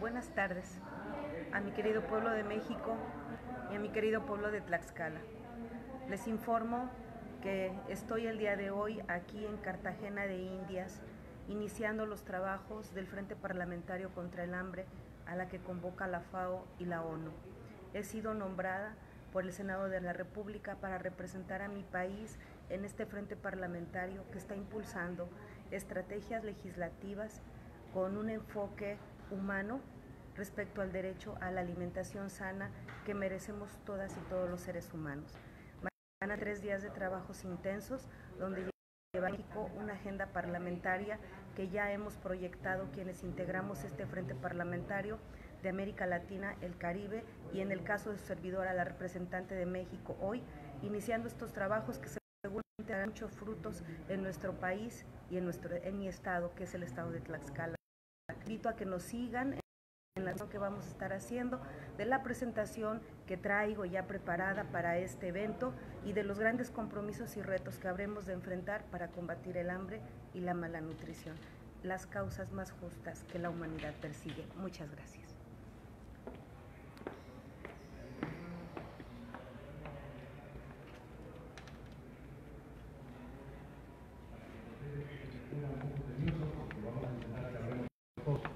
Buenas tardes a mi querido pueblo de México y a mi querido pueblo de Tlaxcala. Les informo que estoy el día de hoy aquí en Cartagena de Indias, iniciando los trabajos del Frente Parlamentario contra el Hambre, a la que convoca la FAO y la ONU. He sido nombrada por el Senado de la República para representar a mi país en este Frente Parlamentario que está impulsando estrategias legislativas con un enfoque humano respecto al derecho a la alimentación sana que merecemos todas y todos los seres humanos. Mañana 3 días de trabajos intensos donde lleva a México una agenda parlamentaria que ya hemos proyectado quienes integramos este Frente Parlamentario de América Latina, el Caribe y en el caso de su servidora, la representante de México hoy, iniciando estos trabajos que seguramente darán muchos frutos en nuestro país y en mi estado, que es el estado de Tlaxcala. Invito a que nos sigan en la acción que vamos a estar haciendo, de la presentación que traigo ya preparada para este evento y de los grandes compromisos y retos que habremos de enfrentar para combatir el hambre y la mala nutrición, las causas más justas que la humanidad persigue. Muchas gracias.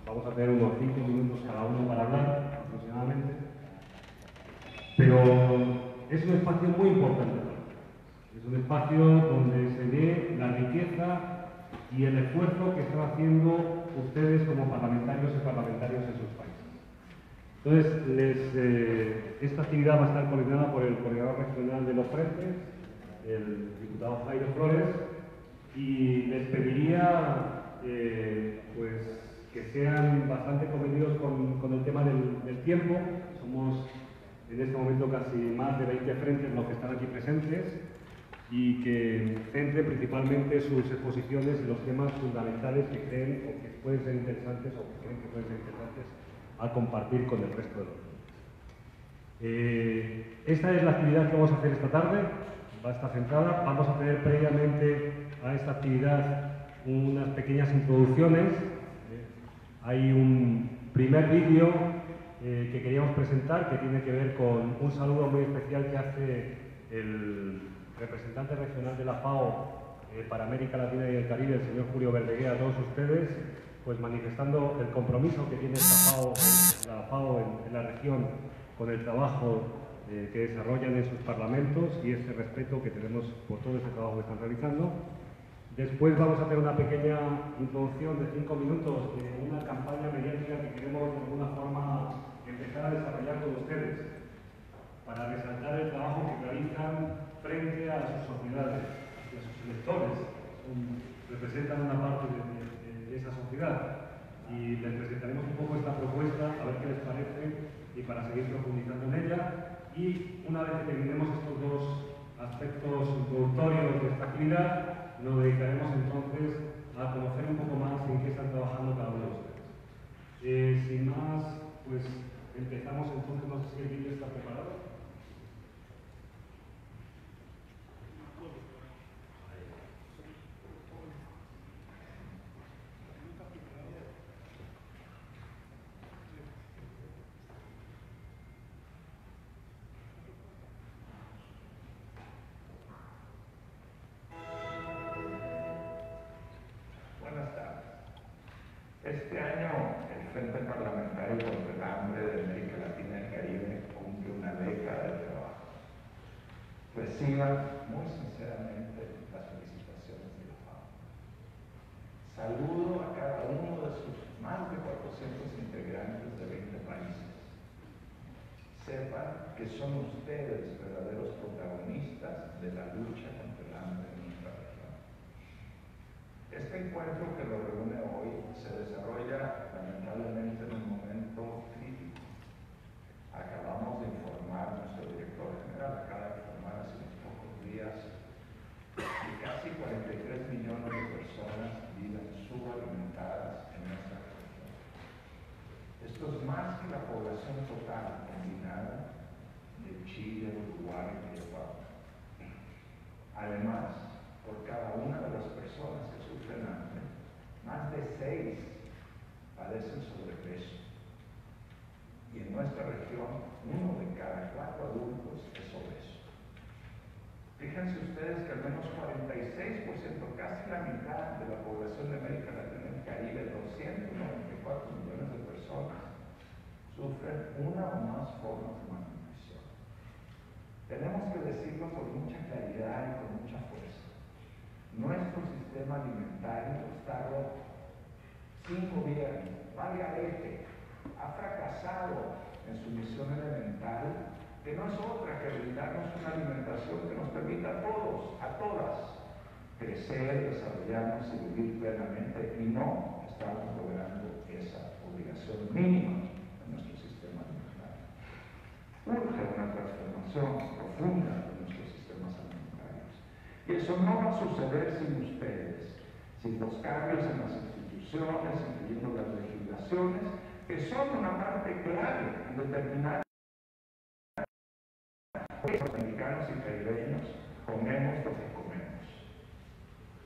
Vamos a tener unos 5 minutos cada uno para hablar aproximadamente, pero es un espacio muy importante, es un espacio donde se ve la riqueza y el esfuerzo que están haciendo ustedes como parlamentarios y parlamentarias en sus países. Entonces, esta actividad va a estar coordinada por el coordinador regional de los frentes, el diputado Jairo Flores, y les pediría que sean bastante comedidos con el tema del tiempo. Somos en este momento casi más de 20 frentes los que están aquí presentes y que centren principalmente sus exposiciones en los temas fundamentales que creen o que pueden ser interesantes a compartir con el resto del mundo. Esta es la actividad que vamos a hacer esta tarde, va a estar centrada. Vamos a tener previamente a esta actividad unas pequeñas introducciones. Hay un primer vídeo que queríamos presentar que tiene que ver con un saludo muy especial que hace el representante regional de la FAO para América Latina y el Caribe, el señor Julio Berdegué, a todos ustedes, pues manifestando el compromiso que tiene la FAO en la región con el trabajo que desarrollan en sus parlamentos y ese respeto que tenemos por todo ese trabajo que están realizando. Después vamos a hacer una pequeña introducción de 5 minutos de una campaña mediática que queremos de alguna forma empezar a desarrollar con ustedes para resaltar el trabajo que realizan frente a sus sociedades y a sus electores. Representan una parte de esa sociedad y les presentaremos un poco esta propuesta a ver qué les parece y para seguir profundizando en ella. Y una vez que terminemos estos dos aspectos introductorios de esta actividad, nos dedicaremos entonces a conocer un poco más en qué están trabajando cada uno de ustedes. Sin más, pues empezamos entonces. No sé si el vídeo está preparado. Este año, el Frente Parlamentario contra el Hambre de América Latina y el Caribe cumple una década de trabajo. Reciban muy sinceramente las felicitaciones de la FAO. Saludo a cada uno de sus más de 400 integrantes de 20 países. Sepan que son ustedes verdaderos protagonistas de la lucha contra el hambre en nuestra región. Este encuentro que lo reúne hoy se desarrolla lamentablemente en un momento crítico. Acabamos de informar a nuestro director general, acaba de informar hace unos pocos días, que casi 43 millones de personas viven subalimentadas en nuestra región. Esto es más que la población total combinada de Chile, Uruguay y Ecuador. Además, por cada una de las personas que sufren hambre, más de 6 padecen sobrepeso, fíjense ustedes que al menos 46%, casi la mitad de la población de América Latina y Caribe, 294 millones de personas, sufren una o más formas de malnutrición. Tenemos que decirlo con mucha claridad y con mucha fuerza. Nuestro sistema alimentario está roto, sin gobierno, valiente, ha fracasado en su misión elemental, que no es otra que brindarnos una alimentación que nos permita a todos, a todas, crecer, desarrollarnos y vivir plenamente, y no estamos logrando esa obligación mínima en nuestro sistema alimentario. Urge una transformación profunda de nuestros sistemas alimentarios, y eso no va a suceder sin ustedes, sin los cambios en las instituciones, incluyendo las legislaciones, que son una parte clave en determinar los mexicanos y caribeños comemos lo que comemos.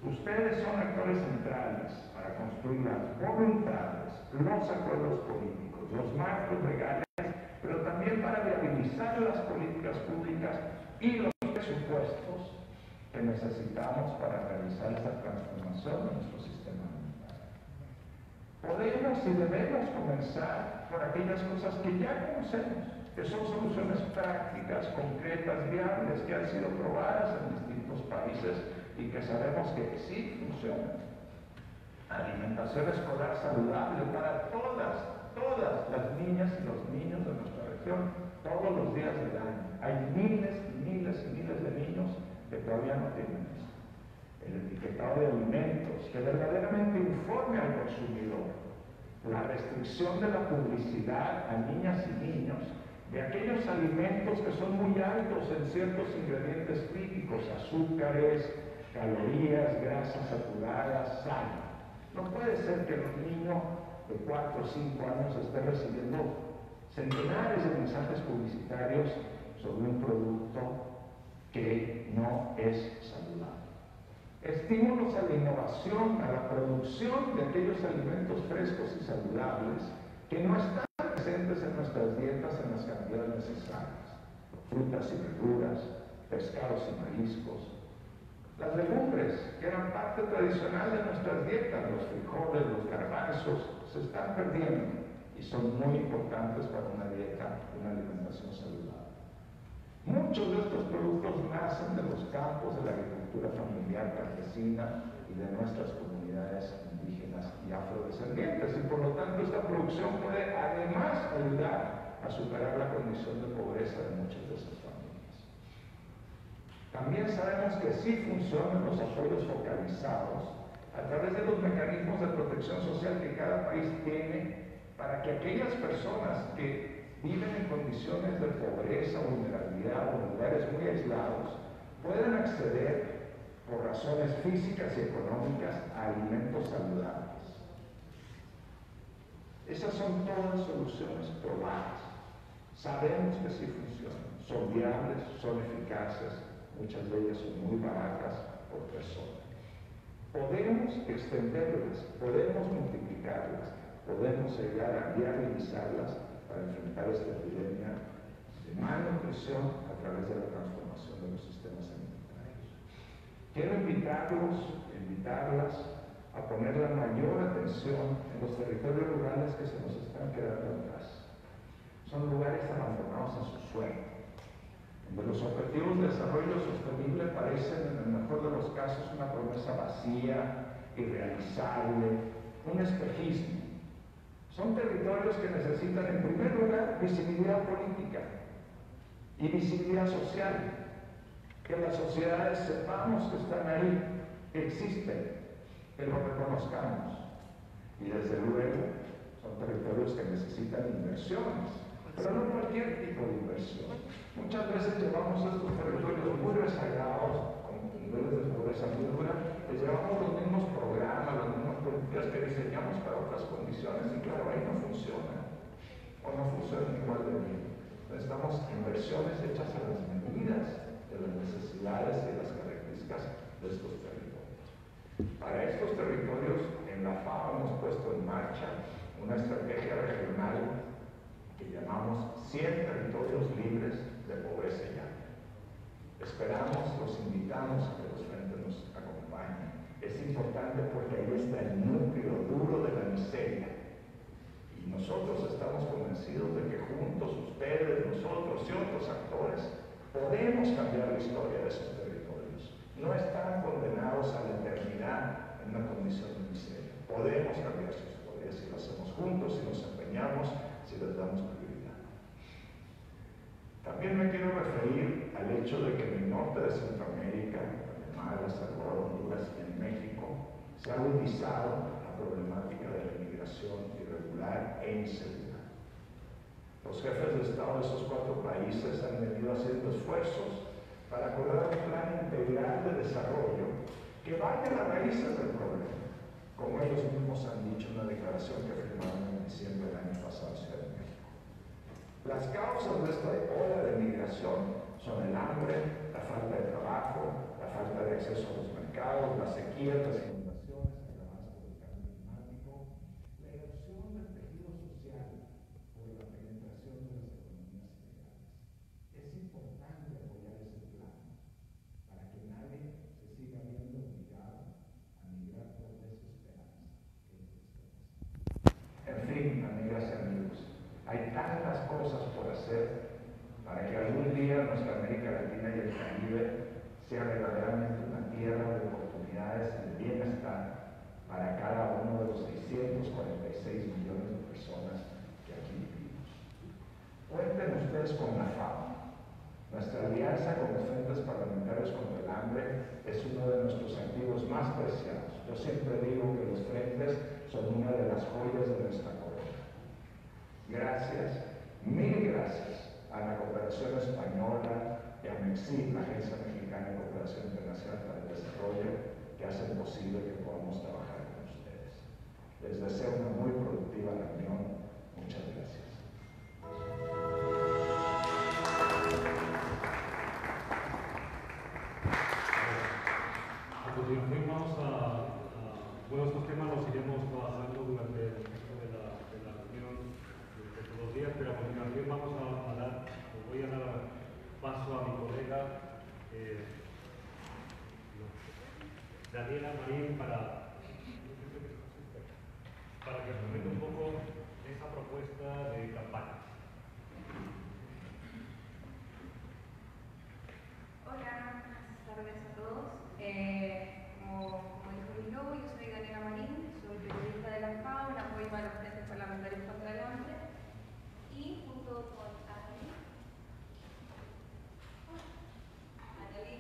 Ustedes son actores centrales para construir las voluntades, los acuerdos políticos, los marcos legales, pero también para viabilizar las políticas públicas y los presupuestos que necesitamos para realizar esa transformación de nuestro sistema alimentario. Podemos y debemos comenzar por aquellas cosas que ya conocemos, que son soluciones prácticas, concretas, viables, que han sido probadas en distintos países y que sabemos que sí funcionan. Alimentación escolar saludable para todas las niñas y los niños de nuestra región, todos los días del año. Hay miles y miles de niños que todavía no tienen eso. El etiquetado de alimentos que verdaderamente informe al consumidor. La restricción de la publicidad a niñas y niños de aquellos alimentos que son muy altos en ciertos ingredientes críticos, azúcares, calorías, grasas saturadas, sal. No puede ser que los niños de 4 o 5 años estén recibiendo centenares de mensajes publicitarios sobre un producto que no es saludable. Estímulos a la innovación, a la producción de aquellos alimentos frescos y saludables que no están presentes en nuestras dietas en las cantidades necesarias. Frutas y verduras, pescados y mariscos. Las legumbres, que eran parte tradicional de nuestras dietas, los frijoles, los garbanzos, se están perdiendo y son muy importantes para una dieta, una alimentación saludable. Muchos de estos productos nacen de los campos de la agricultura familiar campesina y de nuestras comunidades indígenas y afrodescendientes, y por lo tanto esta producción puede además ayudar a superar la condición de pobreza de muchas de esas familias. También sabemos que sí funcionan los apoyos focalizados a través de los mecanismos de protección social que cada país tiene para que aquellas personas que viven en condiciones de pobreza, vulnerabilidad o en lugares muy aislados puedan acceder por razones físicas y económicas a alimentos saludables. Esas son todas soluciones probadas. Sabemos que sí funcionan, son viables, son eficaces, muchas de ellas son muy baratas por persona. Podemos extenderlas, podemos multiplicarlas, podemos llegar a viabilizarlas para enfrentar esta epidemia de malnutrición a través de la transformación de los sistemas alimentarios. Quiero invitarlas a poner la mayor atención en los territorios rurales que se nos están quedando atrás. Son lugares abandonados a su suerte, donde los objetivos de desarrollo sostenible parecen, en el mejor de los casos, una promesa vacía, irrealizable, un espejismo. Son territorios que necesitan, en primer lugar, visibilidad política y visibilidad social. Que las sociedades sepamos que están ahí, que existen, que lo reconozcamos. Y desde luego son territorios que necesitan inversiones, pero no cualquier tipo de inversión. Muchas veces llevamos estos territorios muy rezagados, con niveles de pobreza muy dura, les llevamos los mismos programas, las mismas políticas que diseñamos para otras condiciones, y claro, ahí no funciona, o no funciona igual de bien. Necesitamos inversiones hechas a las medidas de las necesidades y las características de estos territorios. Para estos territorios, en la FAO hemos puesto en marcha una estrategia regional que llamamos 100 territorios libres de pobreza y hambre. Esperamos, los invitamos a que los frentes nos acompañen. Es importante porque ahí está el núcleo duro de la miseria. Y nosotros estamos convencidos de que juntos, ustedes, nosotros y otros actores, podemos cambiar la historia de esos territorios. No están condenados a la eternidad en una condición de miseria. Podemos cambiar sus historias si lo hacemos juntos, si nos empeñamos, si les damos prioridad. También me quiero referir al hecho de que en el norte de Centroamérica, Guatemala, Salvador, Honduras y en México, se ha agudizado la problemática de la inmigración irregular e insegura. Los jefes de Estado de esos cuatro países han venido haciendo esfuerzos para acordar un plan integral de desarrollo que vaya a las raíces del problema, como ellos mismos han dicho en una declaración que firmaron en diciembre del año pasado en Ciudad de México. Las causas de esta ola de migración son el hambre, la falta de trabajo, la falta de acceso a los mercados, las sequías, las inundaciones, el avance del cambio climático, la erosión del tejido social por la penetración de las economías ilegales. Es importante apoyar ese plan para que nadie se siga viendo obligado a migrar por desesperanza. En fin, amigas y amigos, hay tantas cosas por hacer para que algún día nuestra América Latina y el Caribe sea verdaderamente una tierra de oportunidades y de bienestar para cada uno de los 646 millones de personas que aquí vivimos. Cuenten ustedes con la FAO. Nuestra alianza con los Frentes Parlamentarios contra el Hambre es uno de nuestros activos más preciados. Yo siempre digo que los frentes son una de las joyas de nuestra corona. Gracias, mil gracias a la cooperación española y a MEXIM, la Agencia Mexicana de Cooperación Internacional para el Desarrollo, que hacen posible que podamos trabajar con ustedes. Les deseo una muy productiva reunión. Muchas gracias. A continuación vamos a bueno, estos temas los iremos trabajando durante el resto de la reunión de todos los días, pero a continuación vamos a dar voy a dar paso a mi colega Daniela Marín para que comente un poco esa propuesta de campaña. Hola, buenas tardes a todos. Como dijo mi novio, yo soy Daniela Marín, soy periodista de la FAO, la apoyo a los Frentes Parlamentarios contra el Hambre y junto con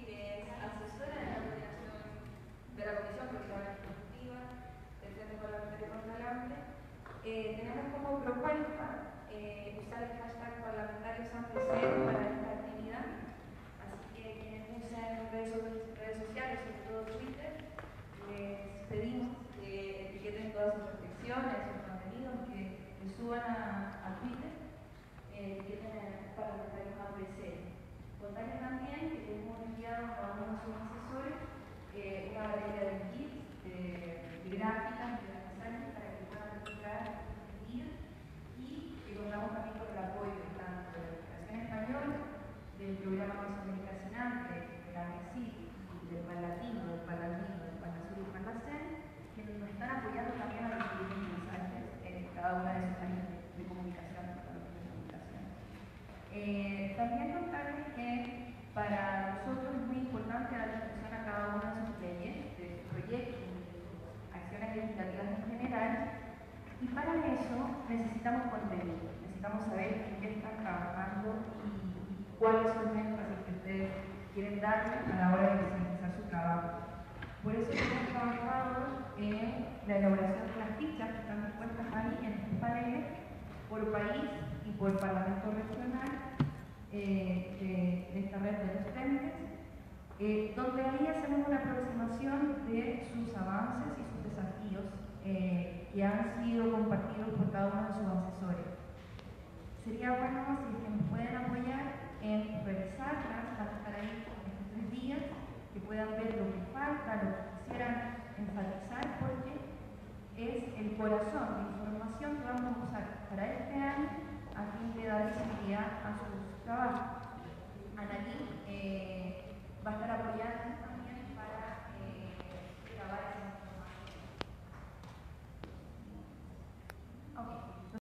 que es asesora de la coordinación de la Comisión Provisional Ejecutiva del Frente Parlamentario contra el Hambre, tenemos como propuesta usar el hashtag parlamentarios antes para esta actividad. Así que quienes usen redes sociales, sobre todo Twitter, les pedimos que etiqueten todas sus reflexiones, sus contenidos, que les suban a Twitter, etiqueten parlamentarios antes. Contarles también que tenemos enviado a uno de sus asesores una galería de kits, de gráficas, de mensajes para que puedan buscar y contamos también con el apoyo tanto de la Cooperación Española, del Programa Nacional de la MEXIM, del Pan Latino, del Pan Latino, del Pan Azul y del Pan Lacen, que nos están apoyando también a recibir mensajes en cada una de sus áreas de comunicación. También contarles que para nosotros es muy importante dar atención a cada una de sus leyes, de sus proyectos, de sus acciones legislativas en general, y para eso necesitamos contenido, necesitamos saber en qué están trabajando y cuáles son los énfasis que ustedes quieren darle a la hora de visibilizar su trabajo. Por eso hemos trabajado en la elaboración de las fichas que están dispuestas ahí en estos paneles por país y por Parlamento Regional. De esta red de los frentes, donde ahí hacemos una aproximación de sus avances y sus desafíos que han sido compartidos por cada uno de sus asesores. Sería bueno si es que nos pueden apoyar en revisarlas, para estar ahí en estos 3 días, que puedan ver lo que falta, lo que quisieran enfatizar, porque es el corazón de información que vamos a usar para este año a fin de dar visibilidad a sus trabajos. Analí